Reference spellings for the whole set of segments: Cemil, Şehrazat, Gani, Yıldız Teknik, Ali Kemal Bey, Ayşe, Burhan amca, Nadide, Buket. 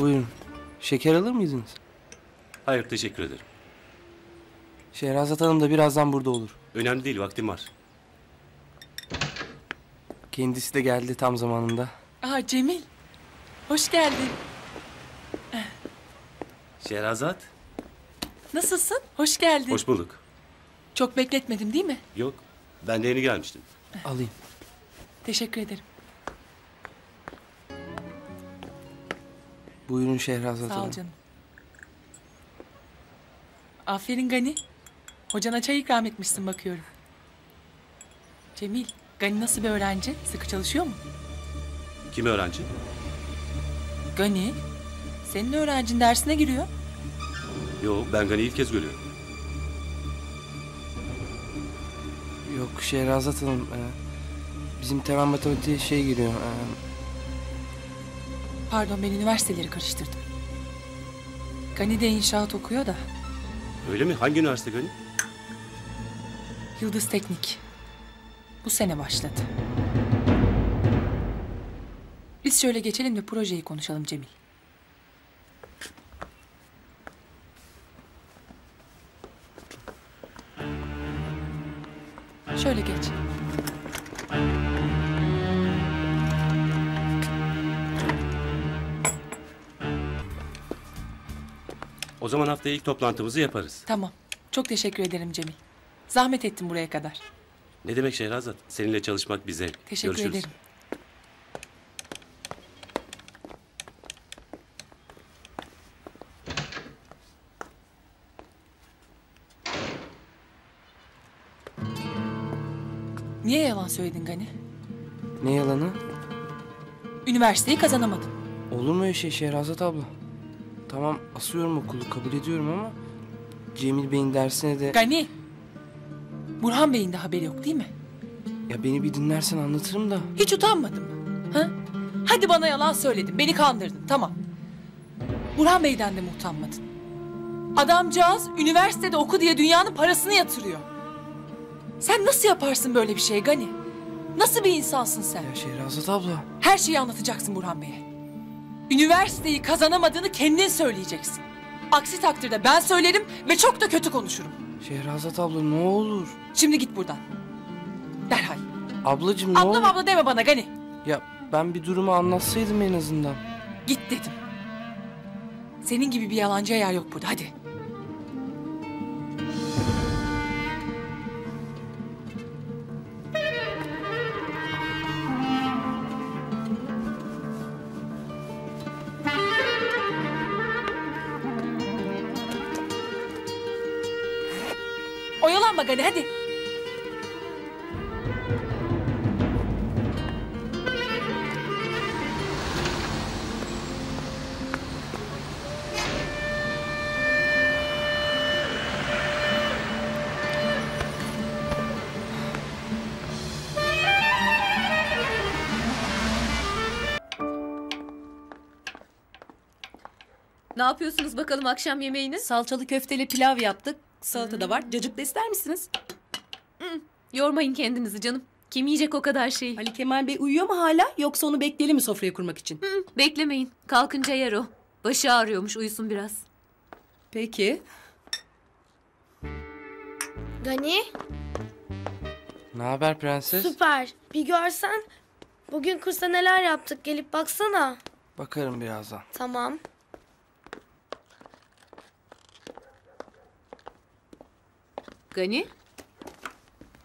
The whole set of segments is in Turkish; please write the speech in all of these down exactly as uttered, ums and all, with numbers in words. Buyurun. Şeker alır mıydınız? Hayır, teşekkür ederim. Şehrazat Hanım da birazdan burada olur. Önemli değil, vaktim var. Kendisi de geldi tam zamanında. Aa, Cemil. Hoş geldin. Şehrazat. Nasılsın? Hoş geldin. Hoş bulduk. Çok bekletmedim değil mi? Yok. Ben de yeni gelmiştim. Alayım. Teşekkür ederim. Buyurun Şehrazat Hanım. Sağ ol canım. Aferin Gani. Hocana çay ikram etmişsin bakıyorum. Cemil, Gani nasıl bir öğrenci? Sıkı çalışıyor mu? Kim öğrenci? Gani. Senin öğrencin dersine giriyor. Yok, ben Gani'yi ilk kez görüyorum. Yok Şehrazat Hanım, bizim temel matematiğe şey giriyor. Pardon, ben üniversiteleri karıştırdım. Gani de inşaat okuyor da. Öyle mi? Hangi üniversite Gani? Yıldız Teknik. Bu sene başladı. Biz şöyle geçelim de projeyi konuşalım Cemil. Şöyle geç. O zaman haftaya ilk toplantımızı yaparız. Tamam. Çok teşekkür ederim Cemil. Zahmet ettin buraya kadar. Ne demek Şehrazat? Seninle çalışmak bir zevk. Teşekkür Görüşürüz. ederim. Niye yalan söyledin Gani? Ne yalanı? Üniversiteyi kazanamadım. Olur mu öyle şey Şehrazat abla? Tamam, asıyorum okulu, kabul ediyorum ama Cemil Bey'in dersine de... Gani! Burhan Bey'in de haberi yok değil mi? Ya beni bir dinlersen anlatırım da... Hiç utanmadın mı? Ha? Hadi bana yalan söyledin, beni kandırdın, tamam. Burhan Bey'den de mi utanmadın? Adamcağız üniversitede oku diye dünyanın parasını yatırıyor. Sen nasıl yaparsın böyle bir şey Gani? Nasıl bir insansın sen? Ya Şehrazat abla... Her şeyi anlatacaksın Burhan Bey'e. Üniversiteyi kazanamadığını kendin söyleyeceksin. Aksi takdirde ben söylerim ve çok da kötü konuşurum. Şehrazat abla ne olur. Şimdi git buradan. Derhal. Ablacığım ne olur. Ablam abla deme bana Gani. Ya ben bir durumu anlatsaydım en azından. Git dedim. Senin gibi bir yalancıya yer yok burada, hadi. Oyalanma Gani, hadi. Ne yapıyorsunuz bakalım akşam yemeğini? Salçalı köfteli pilav yaptık. Salata da var. Cacık da ister misiniz? Hmm, yormayın kendinizi canım. Kim yiyecek o kadar şeyi? Ali Kemal Bey uyuyor mu hala? Yoksa onu bekleyelim mi sofraya kurmak için? Hmm, beklemeyin. Kalkınca yer o. Başı ağrıyormuş. Uyusun biraz. Peki. Gani. Ne haber prenses? Süper. Bir görsen. Bugün kursa neler yaptık. Gelip baksana. Bakarım birazdan. Tamam. Gani.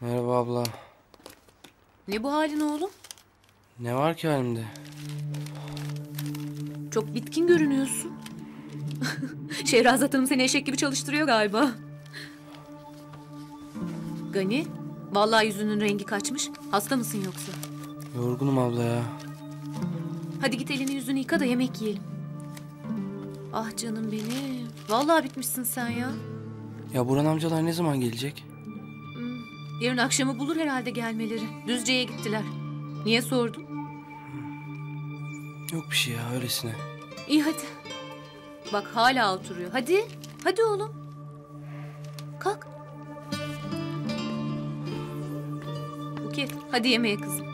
Merhaba abla. Ne bu halin oğlum? Ne var ki halimde? Çok bitkin görünüyorsun. Şehrazat Hanım seni eşek gibi çalıştırıyor galiba. Gani, vallahi yüzünün rengi kaçmış. Hasta mısın yoksa? Yorgunum abla ya. Hadi git elini yüzünü yıka da yemek yiyelim. Ah canım benim. Vallahi bitmişsin sen ya. Ya Burhan amcalar ne zaman gelecek? Yarın akşamı bulur herhalde gelmeleri. Düzce'ye gittiler. Niye sordun? Yok bir şey ya, öylesine. İyi hadi. Bak hala oturuyor. Hadi. Hadi oğlum. Kalk. Buket, hadi yemeğe kızım.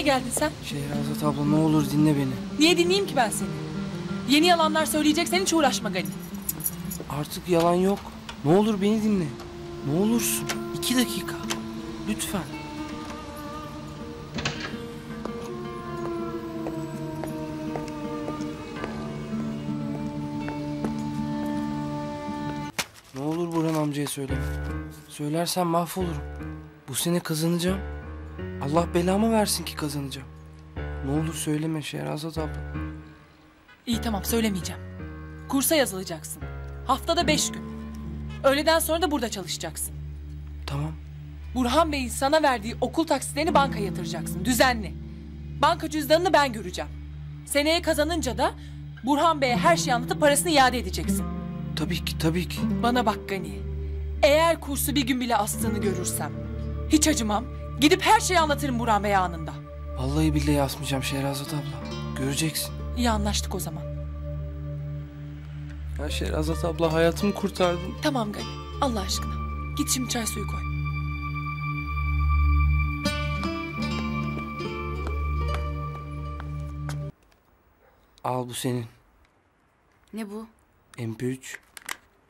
Nereye geldin sen? Şehrazat abla, ne olur dinle beni. Niye dinleyeyim ki ben seni? Yeni yalanlar söyleyeceksen hiç uğraşma Gani. Artık yalan yok. Ne olur beni dinle. Ne olursun. İki dakika. Lütfen. Ne olur Burhan amcaya söyle. Söylersen mahvolurum. Bu sene kazanacağım. Allah belamı versin ki kazanacağım. Ne olur söyleme Şehrazat abla. İyi tamam, söylemeyeceğim. Kursa yazılacaksın. Haftada beş gün. Öğleden sonra da burada çalışacaksın. Tamam. Burhan Bey'in sana verdiği okul taksitlerini bankaya yatıracaksın. Düzenli. Banka cüzdanını ben göreceğim. Seneye kazanınca da Burhan Bey'e her şeyi anlatıp parasını iade edeceksin. Tabii ki, tabii ki. Bana bak Gani. Eğer kursu bir gün bile astığını görürsem hiç acımam. Gidip her şeyi anlatırım Burhan Bey'e anında. Vallahi billahi asmayacağım Şehrazat abla. Göreceksin. İyi, anlaştık o zaman. Ya Şehrazat abla, hayatımı kurtardın. Tamam Gani, Allah aşkına. Git şimdi çay suyu koy. Al, bu senin. Ne bu? M P üç.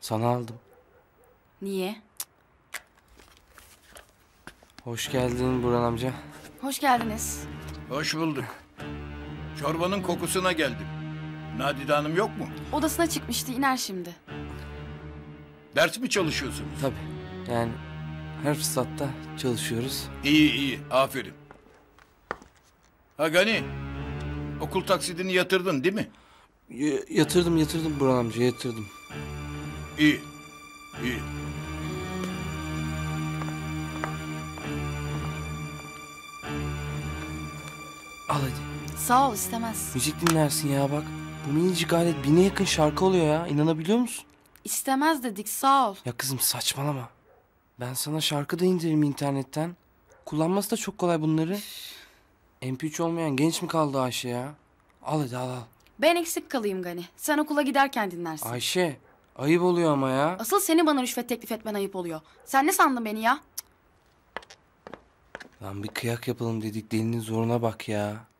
Sana aldım. Niye? Hoş geldin Burhan amca. Hoş geldiniz. Hoş bulduk. Çorbanın kokusuna geldim. Nadide Hanım yok mu? Odasına çıkmıştı, iner şimdi. Ders mi çalışıyorsunuz? Tabii. Yani her fırsatta çalışıyoruz. İyi iyi, aferin. Ha Gani, okul taksidini yatırdın değil mi? Y yatırdım yatırdım Burhan amca, yatırdım. İyi, iyi. Al hadi. Sağ ol, istemez. Müzik dinlersin ya bak. Bu minicik alet bine yakın şarkı oluyor ya. İnanabiliyor musun? İstemez dedik, sağ ol. Ya kızım saçmalama. Ben sana şarkı da indireyim internetten. Kullanması da çok kolay bunları. M P üç olmayan genç mi kaldı Ayşe ya? Al hadi al al. Ben eksik kalayım Gani. Sen okula giderken dinlersin. Ayşe, ayıp oluyor ama ya. Asıl senin bana rüşvet teklif etmen ayıp oluyor. Sen ne sandın beni ya? Lan bir kıyak yapalım dedik, delinin zoruna bak ya.